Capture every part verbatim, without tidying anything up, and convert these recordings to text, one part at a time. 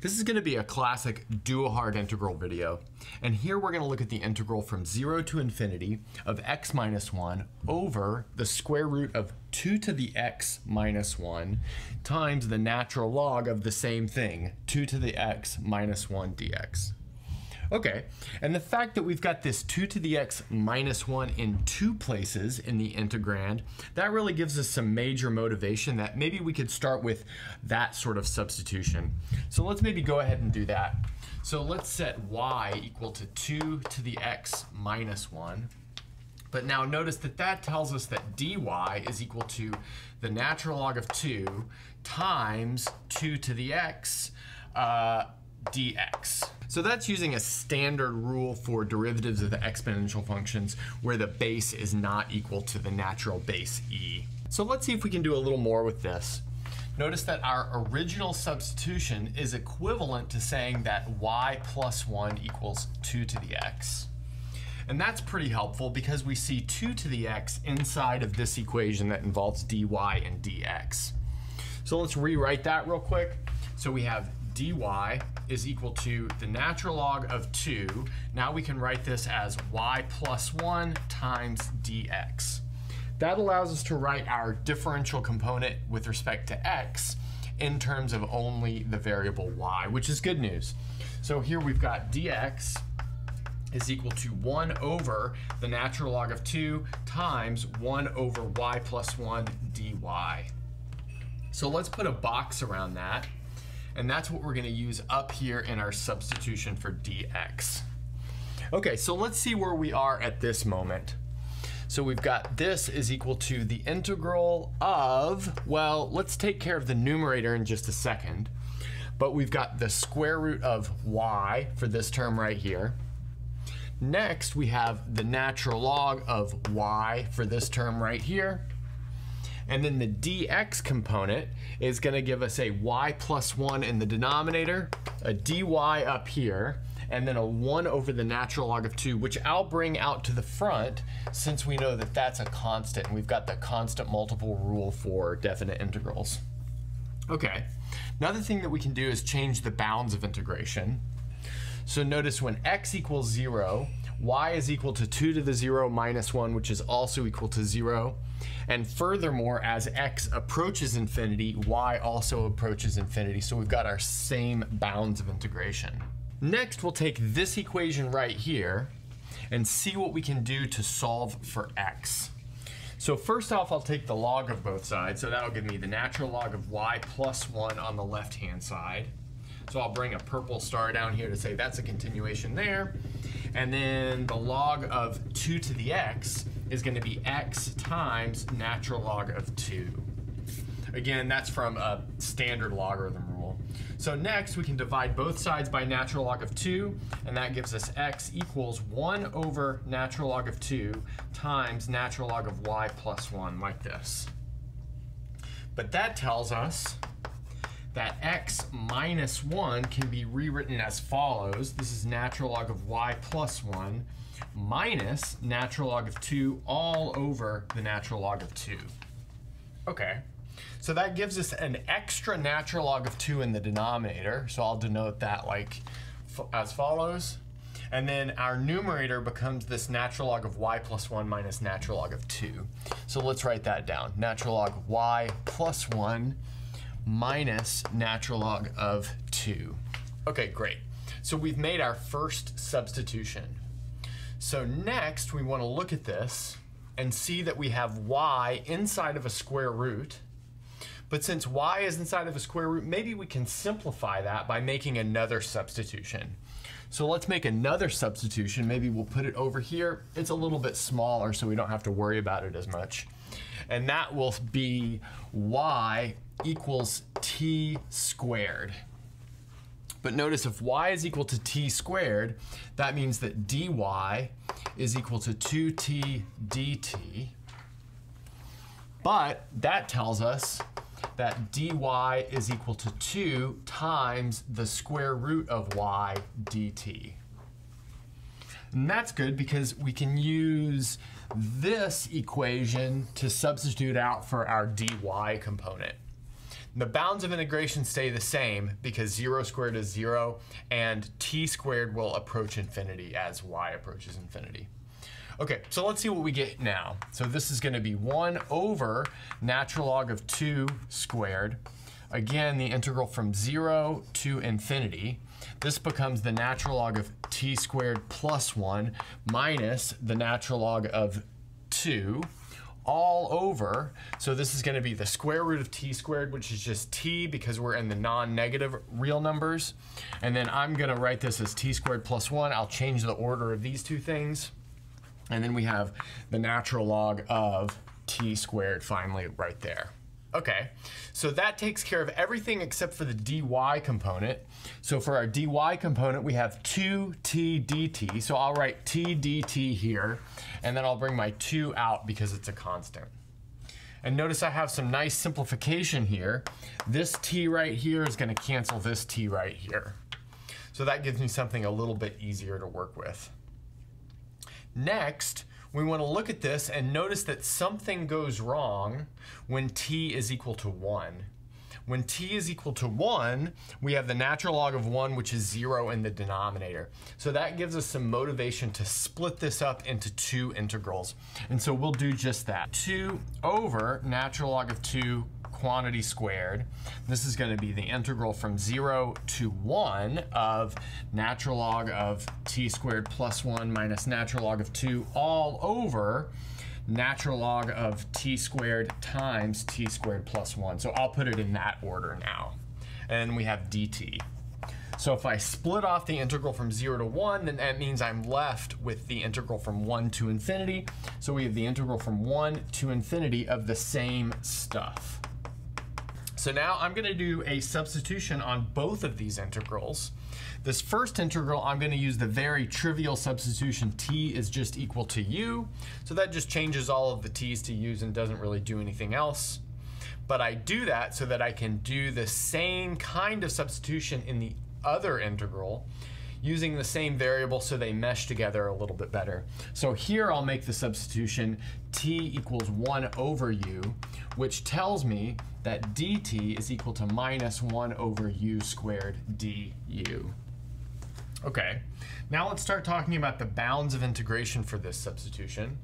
This is going to be a classic do a hard integral video, and here we're going to look at the integral from zero to infinity of x minus one over the square root of two to the x minus one times the natural log of the same thing, two to the x minus one dx. Okay, and the fact that we've got this two to the x minus one in two places in the integrand, that really gives us some major motivation that maybe we could start with that sort of substitution. So let's maybe go ahead and do that. So let's set y equal to two to the x minus one. But now notice that that tells us that dy is equal to the natural log of two times two to the x uh, dx. So that's using a standard rule for derivatives of the exponential functions where the base is not equal to the natural base e. So let's see if we can do a little more with this. Notice that our original substitution is equivalent to saying that y plus one equals two to the x. And that's pretty helpful because we see two to the x inside of this equation that involves dy and dx. So let's rewrite that real quick. So we have dy is equal to the natural log of two. Now we can write this as y plus one times dx. That allows us to write our differential component with respect to x in terms of only the variable y, which is good news. So here we've got dx is equal to one over the natural log of two times one over y plus one dy. So let's put a box around that. And that's what we're going to use up here in our substitution for dx. Okay, so let's see where we are at this moment. So we've got this is equal to the integral of, well, let's take care of the numerator in just a second. But we've got the square root of y for this term right here. Next, we have the natural log of y for this term right here. And then the dx component is going to give us a y plus one in the denominator, a dy up here, and then a one over the natural log of two, which I'll bring out to the front since we know that that's a constant and we've got the constant multiple rule for definite integrals. Okay, another thing that we can do is change the bounds of integration. So notice when x equals zero, y is equal to two to the zero minus one, which is also equal to zero. And furthermore, as x approaches infinity, y also approaches infinity. So we've got our same bounds of integration. Next, we'll take this equation right here and see what we can do to solve for x. So first off, I'll take the log of both sides. So that'll give me the natural log of y plus one on the left-hand side. So I'll bring a purple star down here to say that's a continuation there. And then the log of two to the x is going to be x times natural log of two. Again, that's from a standard logarithm rule. So next, we can divide both sides by natural log of two, and that gives us x equals one over natural log of two times natural log of y plus one, like this. But that tells us that x minus one can be rewritten as follows. This is natural log of y plus one minus natural log of two all over the natural log of two. Okay, so that gives us an extra natural log of two in the denominator, so I'll denote that like f as follows. And then our numerator becomes this natural log of y plus one minus natural log of two. So let's write that down. Natural log of y plus one minus natural log of two. Okay, great. So we've made our first substitution. So next we want to look at this and see that we have y inside of a square root. But since y is inside of a square root, maybe we can simplify that by making another substitution. So let's make another substitution. Maybe we'll put it over here. It's a little bit smaller, so we don't have to worry about it as much. And that will be y equals t squared. But notice if y is equal to t squared, that means that dy is equal to two t dt. But that tells us that dy is equal to two times the square root of y dt. And that's good because we can use this equation to substitute out for our dy component. The bounds of integration stay the same because zero squared is zero, and t squared will approach infinity as y approaches infinity. Okay, so let's see what we get now. So this is going to be one over natural log of two squared. Again, the integral from zero to infinity. This becomes the natural log of t squared plus one minus the natural log of two all over. So this is going to be the square root of t squared, which is just t because we're in the non-negative real numbers. And then I'm going to write this as t squared plus one. I'll change the order of these two things. And then we have the natural log of t squared finally right there. Okay, so that takes care of everything except for the dy component. So for our dy component, we have two t dt. So I'll write t dt here, and then I'll bring my two out because it's a constant. And notice I have some nice simplification here. This t right here is going to cancel this t right here. So that gives me something a little bit easier to work with. Next, we want to look at this and notice that something goes wrong when t is equal to one. When t is equal to one, we have the natural log of one, which is zero in the denominator. So that gives us some motivation to split this up into two integrals. And so we'll do just that. two over natural log of two quantity squared. This is going to be the integral from zero to one of natural log of t squared plus one minus natural log of two all over natural log of t squared times t squared plus one. So I'll put it in that order now. And we have dt. So if I split off the integral from zero to one, then that means I'm left with the integral from one to infinity. So we have the integral from one to infinity of the same stuff. So now I'm going to do a substitution on both of these integrals. This first integral, I'm going to use the very trivial substitution t is just equal to u. So that just changes all of the t's to u's and doesn't really do anything else. But I do that so that I can do the same kind of substitution in the other integral using the same variable so they mesh together a little bit better. So here I'll make the substitution t equals one over u, which tells me that dt is equal to minus one over u squared du. Okay, now let's start talking about the bounds of integration for this substitution.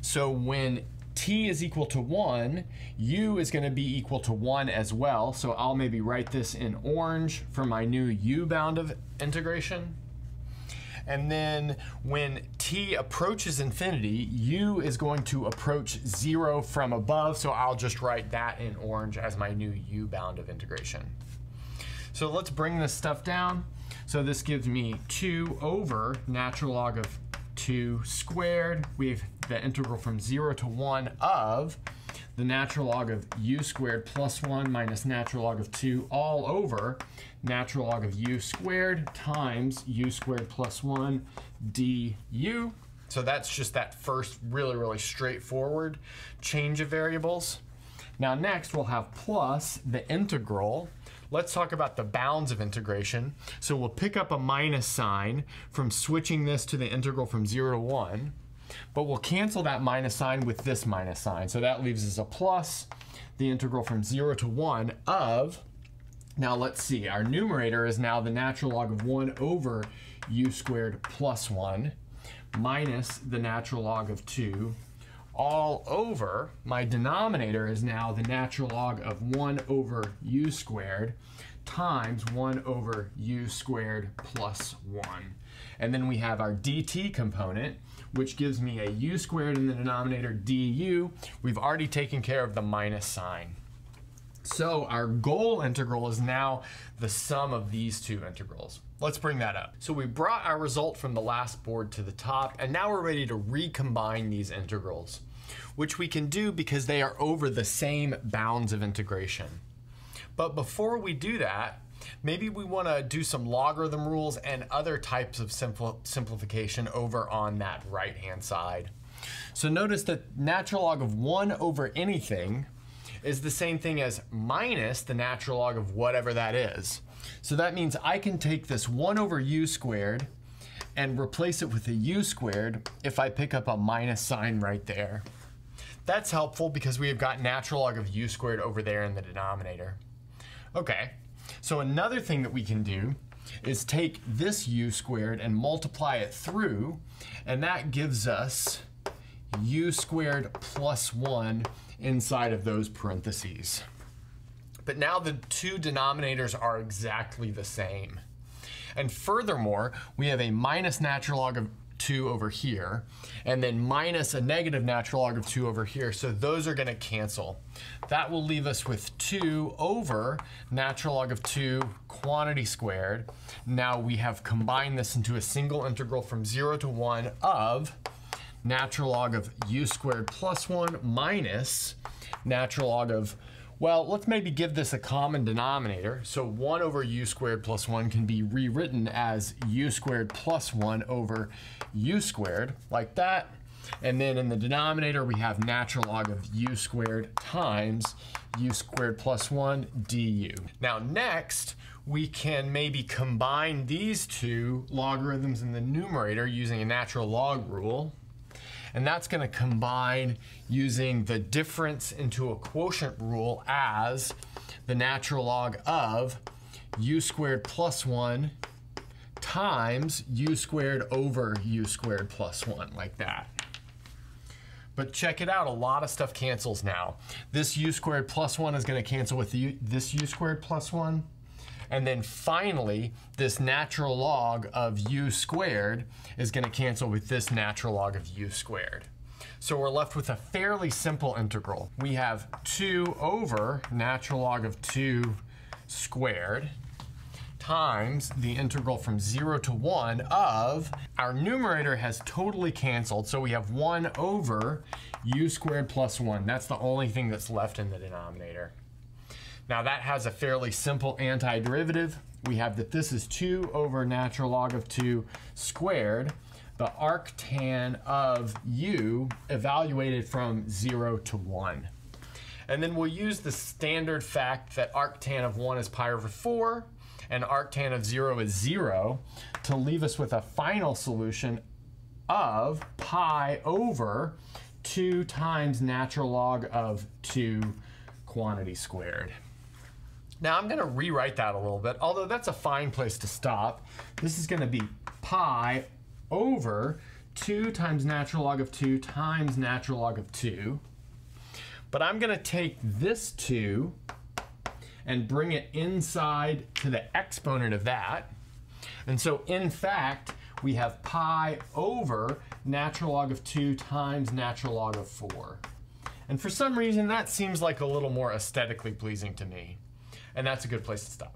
So when t is equal to one, u is going to be equal to one as well. So I'll maybe write this in orange for my new u bound of integration. And then when t approaches infinity, u is going to approach zero from above. So I'll just write that in orange as my new u bound of integration. So let's bring this stuff down. So this gives me two over natural log of two squared. We have the integral from zero to one of the natural log of u squared plus one minus natural log of two all over natural log of u squared times u squared plus one du. So that's just that first really, really straightforward change of variables. Now next we'll have plus the integral. Let's talk about the bounds of integration. So we'll pick up a minus sign from switching this to the integral from zero to one, but we'll cancel that minus sign with this minus sign. So that leaves us a plus the integral from zero to one of, now let's see, our numerator is now the natural log of one over u squared plus one minus the natural log of two all over, my denominator is now the natural log of one over u squared times one over u squared plus one. And then we have our dt component, which gives me a u squared in the denominator du. We've already taken care of the minus sign. So our goal integral is now the sum of these two integrals. Let's bring that up. So we brought our result from the last board to the top, and now we're ready to recombine these integrals, which we can do because they are over the same bounds of integration. But before we do that, maybe we want to do some logarithm rules and other types of simpl- simplification over on that right-hand side. So notice that natural log of one over anything is the same thing as minus the natural log of whatever that is. So that means I can take this one over u squared and replace it with a u squared if I pick up a minus sign right there. That's helpful because we have got natural log of u squared over there in the denominator. Okay, so another thing that we can do is take this u squared and multiply it through, and that gives us u squared plus one inside of those parentheses. But now the two denominators are exactly the same. And furthermore, we have a minus natural log of two over here, and then minus a negative natural log of two over here, so those are gonna cancel. That will leave us with two over natural log of two quantity squared. Now we have combined this into a single integral from zero to one of natural log of u squared plus one minus natural log of, well, let's maybe give this a common denominator. So one over u squared plus one can be rewritten as u squared plus one over u squared, like that. And then in the denominator, we have natural log of u squared times u squared plus one du. Now next, we can maybe combine these two logarithms in the numerator using a natural log rule. And that's going to combine using the difference into a quotient rule as the natural log of u squared plus one times u squared over u squared plus one, like that. But check it out, a lot of stuff cancels now. This u squared plus one is going to cancel with the, this u squared plus one. And then finally, this natural log of u squared is going to cancel with this natural log of u squared. So we're left with a fairly simple integral. We have two over natural log of two squared times the integral from zero to one of, our numerator has totally canceled, so we have one over u squared plus one. That's the only thing that's left in the denominator. Now that has a fairly simple antiderivative. We have that this is two over natural log of two squared, the arctan of u evaluated from zero to one. And then we'll use the standard fact that arctan of one is pi over four and arctan of zero is zero to leave us with a final solution of pi over two times natural log of two quantity squared. Now I'm going to rewrite that a little bit, although that's a fine place to stop. This is going to be pi over two times natural log of two times natural log of two. But I'm going to take this two and bring it inside to the exponent of that. And so in fact, we have pi over natural log of two times natural log of four. And for some reason, that seems like a little more aesthetically pleasing to me. And that's a good place to stop.